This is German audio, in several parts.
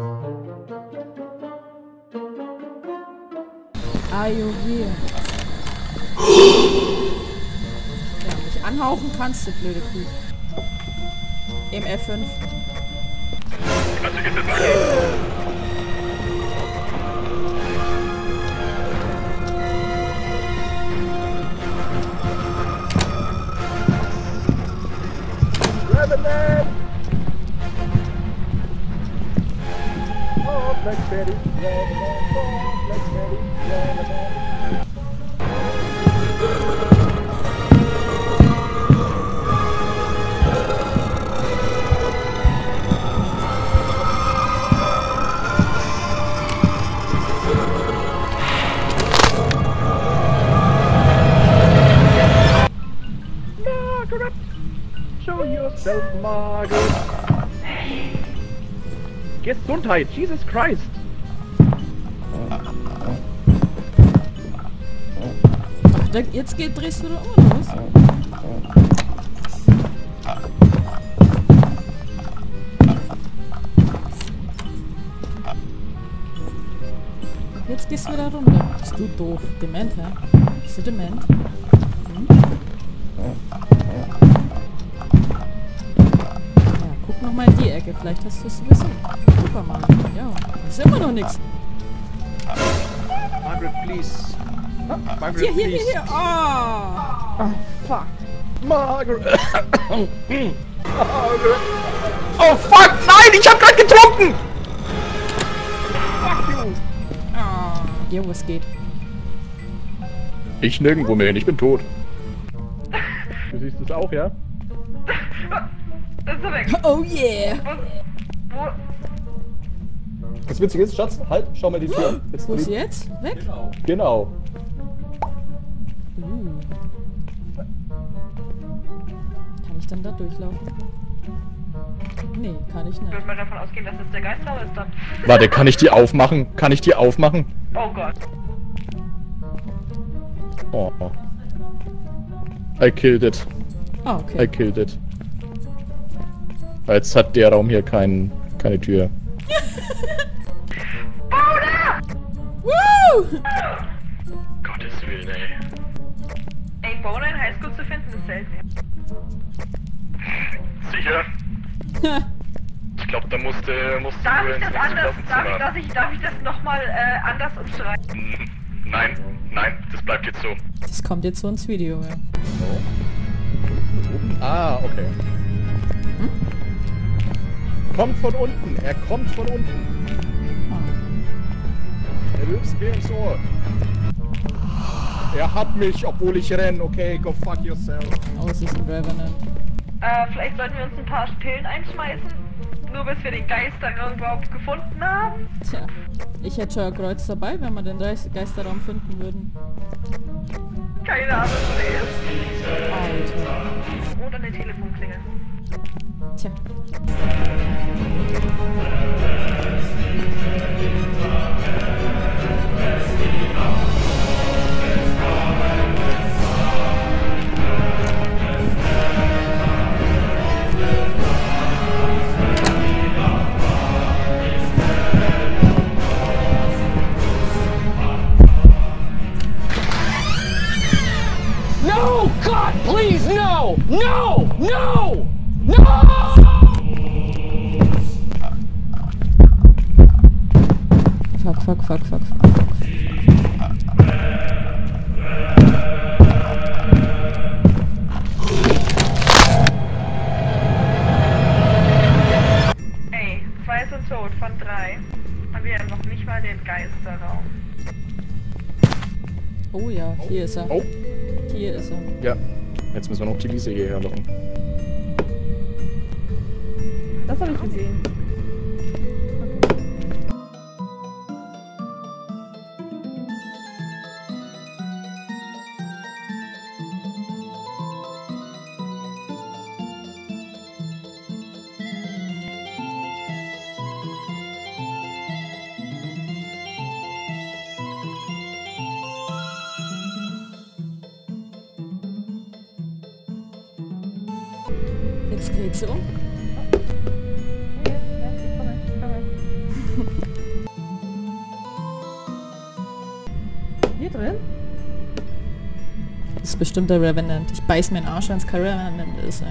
Are you here? Ja, mich anhauchen kannst du, blöde Kuh. EMF 5. Revenant! Oh, Black Betty. Oh, Black Betty. Revenant. Margaret. Gesundheit, Jesus Christ. Jetzt drehst du da um, los. Jetzt gehst du wieder runter. Bist du doof? Dement, hä? Bist du dement? Nochmal in die Ecke, vielleicht hast du es gesehen. Super, Mann. Ja, das ist immer noch nichts. Margaret, please. Huh? Margaret, hier, please. Hier. Oh. Oh, fuck. Margaret. Margaret. Oh, fuck. Nein, ich hab grad getrunken. Fuck you. Oh. Jo, was geht? Ich nirgendwo mehr hin, ich bin tot. Du siehst es auch, ja? Ist er weg. Oh yeah! Das Witzige ist, Schatz, halt, schau mal die Tür. Jetzt wo ist sie jetzt? Weg? Genau. Kann ich dann da durchlaufen? Nee, kann ich nicht. Ich würde mal davon ausgehen, dass jetzt der Geisterhauer ist dann. Warte, kann ich die aufmachen? Kann ich die aufmachen? Oh Gott. Oh. I killed it. Ah, oh, okay. I killed it. Jetzt hat der Raum hier keine Tür. Boda! Woo! Gottes Willen, ey. Ey, Boda in Highschool zu finden ist selten. Sicher? Ich glaube, da musste du ins nächste Klassenzimmer. Darf ich das nochmal anders umschreiben? Nein, das bleibt jetzt so. Das kommt jetzt so ins Video, ja. Oh. Ah, okay. Hm? Kommt von unten, er kommt von unten. Er löst mir ins Ohr. Er hat mich, obwohl ich renne. Okay, go fuck yourself. Oh, es ist ein Revenant. Vielleicht sollten wir uns ein paar Pillen einschmeißen. Nur bis wir den Geisterraum überhaupt gefunden haben. Tja, ich hätte schon ein Kreuz dabei, wenn wir den Geisterraum finden würden. Keine Ahnung, was das ist. Oder eine Telefonklingel. Tja. No, God, please, no, no, no, no! Fuck. Ey, 2 sind tot von 3. Haben wir ja noch nicht mal den Geisterraum. Oh ja, hier ist er. Oh. Hier ist er. Ja, jetzt müssen wir noch die Wiese hierher locken. Das habe ich gesehen. Jetzt dreht sie um. drin? Das ist bestimmt der Revenant. Ich beiß mir den Arsch, wenn es kein Revenant ist, ey.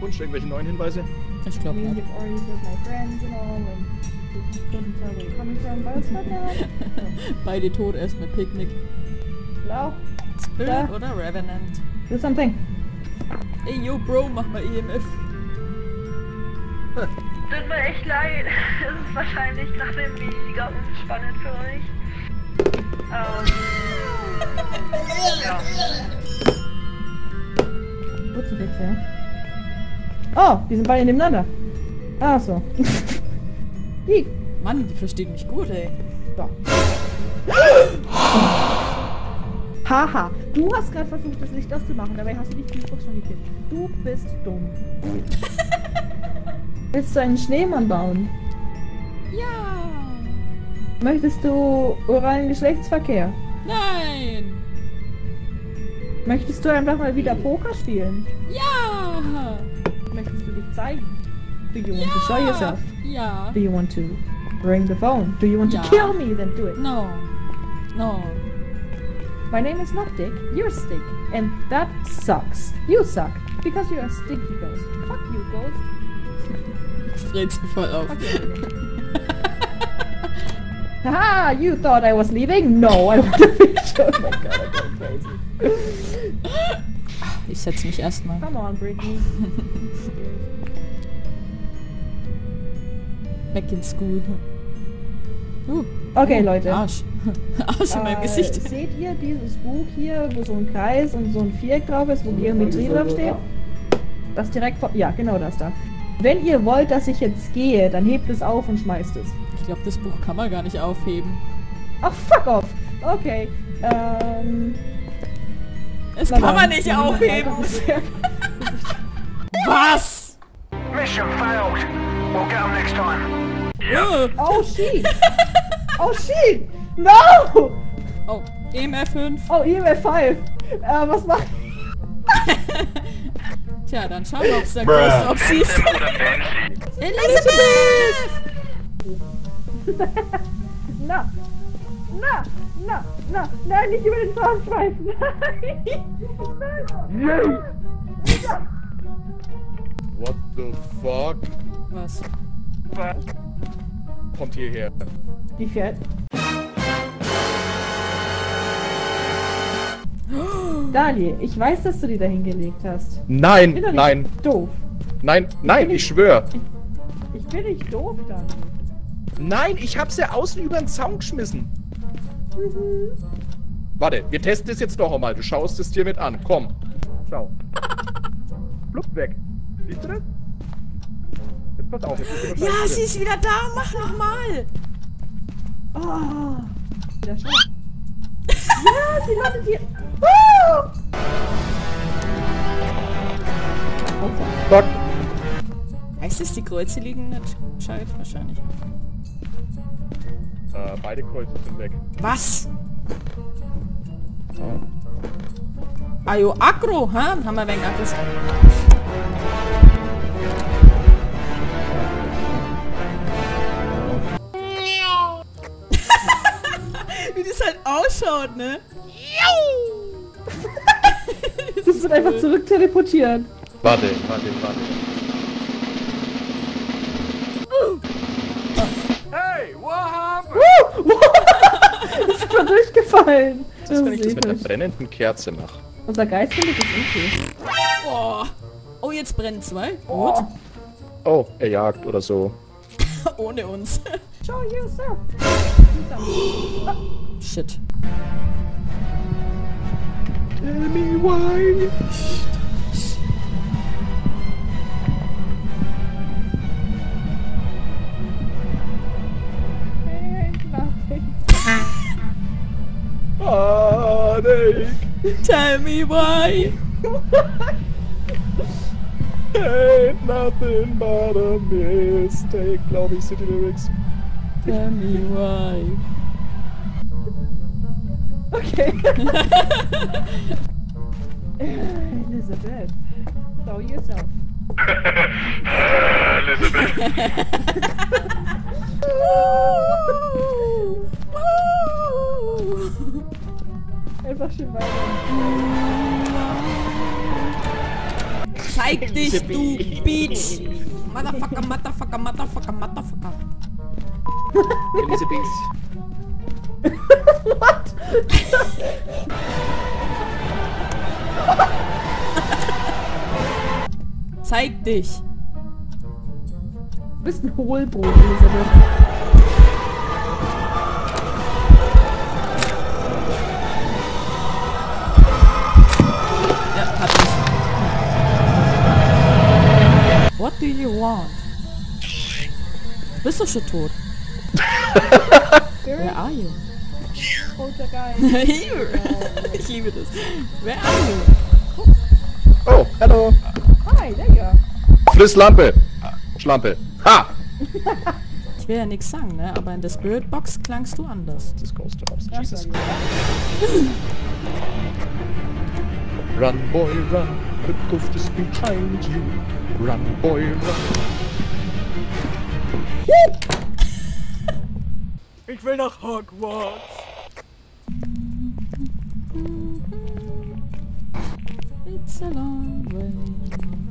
Wunsch, irgendwelche neuen Hinweise? Ich glaube nicht. Beide tot, erst mit Picknick. Hello? Spirit oder Revenant? Do something. Ey, yo, Bro, mach mal EMF. Tut mir echt leid. Es ist wahrscheinlich nach dem mega unspannend für euch. Ja. Wo ist das her? Oh, die sind beide nebeneinander. Ach so. Mann, die versteht mich gut, ey. So. Haha, du hast gerade versucht, das Licht auszumachen, dabei hast du die Spielbox schon gekippt. Du bist dumm. Willst du einen Schneemann bauen? Ja. Möchtest du oralen Geschlechtsverkehr? Nein. Möchtest du einfach mal wieder Poker spielen? Ja. Möchtest du dich zeigen? Do you want to show yourself? Ja. Do you want to ring the phone? Do you want to kill me? Then do it. No. No. My name is not Dick, you're Stick, and that sucks. You suck, because you're a stinky ghost. Fuck you, ghost. Das dreht sich voll auf. Haha, you thought I was leaving? No, I want to finish. Oh my god, I go crazy. Ich setz mich erstmal. Come on, Brittany. Back in school. Okay, Leute. Arsch. Arsch in meinem Gesicht. Seht ihr dieses Buch hier, wo so ein Kreis und so ein Viereck drauf ist, wo Geometrie draufsteht? Das direkt vor... Ja, genau das da. Wenn ihr wollt, dass ich jetzt gehe, dann hebt es auf und schmeißt es. Ich glaube, das Buch kann man gar nicht aufheben. Ach, fuck off! Okay, Es kann man nicht aufheben! Was? Mission failed. We'll get 'em next time. Yeah. Oh, shit! Oh shit! No! Oh, EMF 5. Oh, EMF 5. Was mach ich? Tja, dann schauen wir, ob's der Ghost Drops ist. Elizabeth! Na! Na! Na! Na! Nein, nicht über den Zaun schmeißen! Nein! Nein! What the fuck? Was? Was? Kommt hierher. Die fährt. Dali, ich weiß, dass du die da hingelegt hast. Nein, ich bin nein. Doof. Nein, nein, ich schwöre. Ich bin nicht doof, Dali. Nein, ich hab's ja außen über den Zaun geschmissen. Mhm. Warte, wir testen es jetzt noch einmal. Du schaust es dir mit an. Komm. Schau. Flupp weg. Siehst du das? Jetzt pass auf. Jetzt ja, sie ist wieder da. Mach nochmal. Oh, ja, schön. Ja, sie landet hier. Oh! Fuck. Heißt das, die Kreuze liegen nicht gescheit? Wahrscheinlich. Beide Kreuze sind weg. Was? Ayo, aggro, ha? Haben wir wegen Akkus. Wie das halt ausschaut, ne? Das ist cool. Einfach zurück teleportieren. Warte, warte, warte. Hey, what happened? Das ist mal durchgefallen. Was ist, wenn ich das mit einer brennenden Kerze mache? Unser Geist findet das irgendwie. Oh. Oh, jetzt brennen zwei. Oh. Gut. Oh, er jagt oder so. Ohne uns. Show yourself. Shit. Tell me why. Tell me why. Ain't nothing but a mistake, glaube ich, sind die Lyrics. Tell me why. Okay. Elizabeth, show yourself. Elizabeth. einfach schon weiter. Zeig dich, du Bitch! Motherfucker, Motherfucker, Motherfucker, Motherfucker. Elizabeth. What? Zeig dich! Du bist ein Hohlbrot, Elisabeth. What do you want? Du bist doch schon tot. Where are you? Roter Geist. Here. Ich liebe das. Where are you? Oh, hello. Hi, there you are. Frisslampe. Schlampe. Ha! Ich will ja nichts sagen, ne? Aber in der Spirit Box klangst du anders. Das ist Ghost Drops. Jesus Christ. Run, boy, run. The ghost is behind you. Run, boy, run. Ich will nach Hogwarts. It's a long way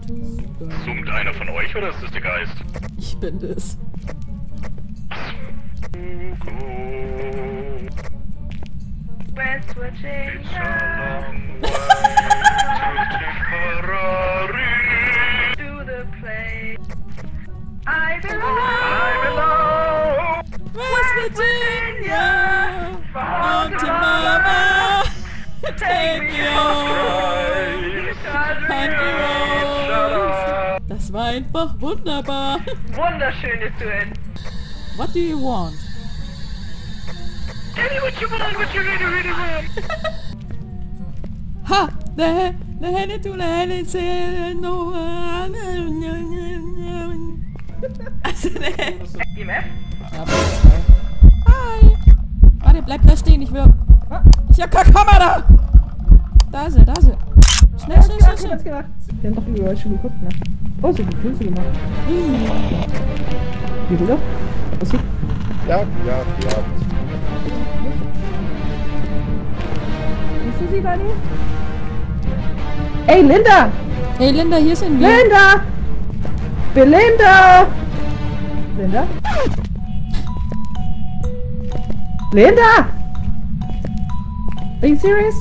to go. Zoomt einer von euch oder ist das der Geist? Ich bin das. We're switching. It's a long way to Ferrari. I belong! I belong! West Virginia! Mountain Mama! Take me home! Das war einfach wunderbar! Wunderschönes Duell! What do you want? Tell me what you really, really want! Ha! The Henne to the Henne say no one! Also ne. EMF? Ja, hi! Warte, bleib da stehen, ich will. Ich hab keine Kamera! Da ist er, da ist er. Schnell, schnell, schnell, schnell. Wir haben doch überall schon geguckt, ne? Oh, so gut, Hilfe gemacht. Wie bitte? Was ist? Ja. Siehst du sie, Dali? Ey, Linda! Hey, Linda, hier sind wir. Linda! Belinda! Linda? Linda! Are you serious?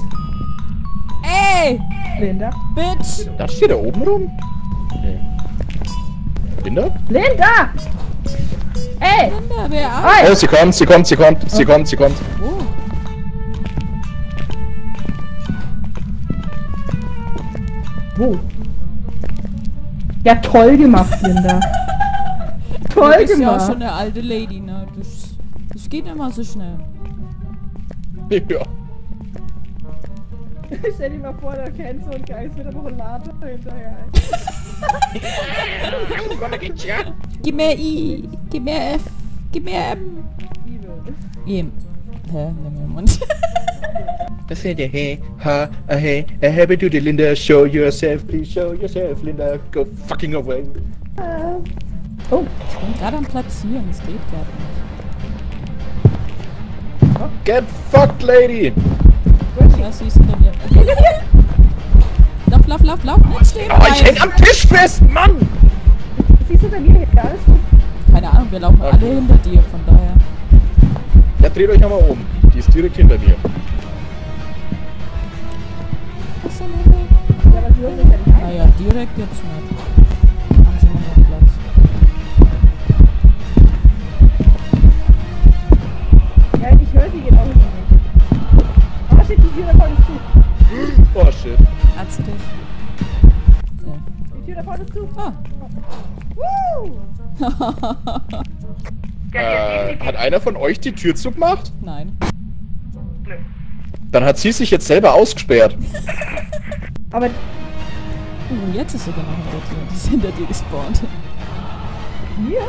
Ey! Linda? Bitch! Das steht da oben rum? Nee. Linda? Linda! Ey! Linda, wer auch? Oh, sie kommt. Oh. Wo? Ja, toll gemacht, Linda. Toll gemacht. Du bist ja auch schon eine alte Lady, ne? Das geht immer so schnell. Ja. Stell dir mal vor, da kennt so ein Geist mit der Rollade hinterher. Gib mir I, gib mir F, gib mir M. Evil. Hä? Nimm mir den Mund. Das ist der Hey, ha, hey, happy to the Linda, show yourself, please show yourself, Linda, go fucking away. Oh, ich bin gerade am Platzieren, das geht gerade nicht. Get fucked, Lady! Was siehst du denn hier? Lauf, nicht stehen! Oh, ich häng am Tisch fest, Mann! Siehst du denn hier alles? Keine Ahnung, wir laufen alle hinter dir, von daher. Ja, dreht euch nochmal um, die ist direkt hinter dir. Naja, direkt jetzt nicht. Haben sie noch mehr Platz. Ja, ich höre sie genau nicht. Oh shit, die Tür da vorne ist zu. Oh shit. Hat's dich. Ja. Die Tür da vorne ist zu. Ah. Woo! Hat einer von euch die Tür zugemacht? Nein. Nö. Dann hat sie sich jetzt selber ausgesperrt. Aber... jetzt ist sie genau hinter dir. Die ist hinter dir gespawnt. Hier?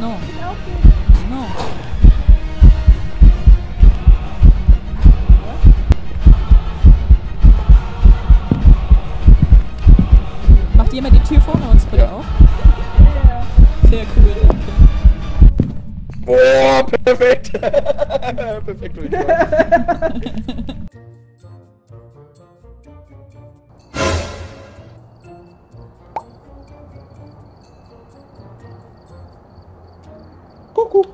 No. geh mal die Tür vorne uns bitte auf. Sehr cool. Okay. Boah, perfekt. Perfekt, würde ich sagen. Kuckuck.